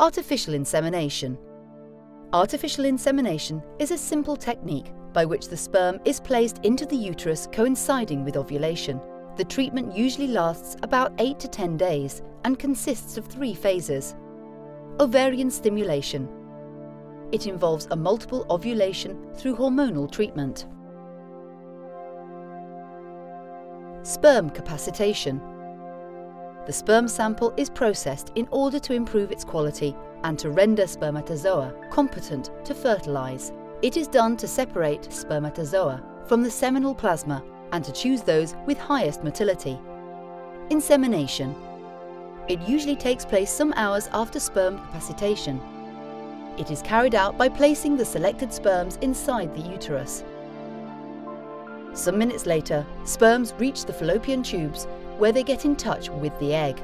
Artificial insemination. Artificial insemination is a simple technique by which the sperm is placed into the uterus coinciding with ovulation. The treatment usually lasts about 8 to 10 days and consists of 3 phases. Ovarian stimulation. It involves a multiple ovulation through hormonal treatment. Sperm capacitation. The sperm sample is processed in order to improve its quality and to render spermatozoa competent to fertilize. It is done to separate spermatozoa from the seminal plasma and to choose those with highest motility. Insemination. It usually takes place some hours after sperm capacitation. It is carried out by placing the selected sperms inside the uterus. Some minutes later, sperms reach the fallopian tubes where they get in touch with the egg.